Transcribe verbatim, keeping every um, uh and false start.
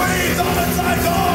Leave on the cycle!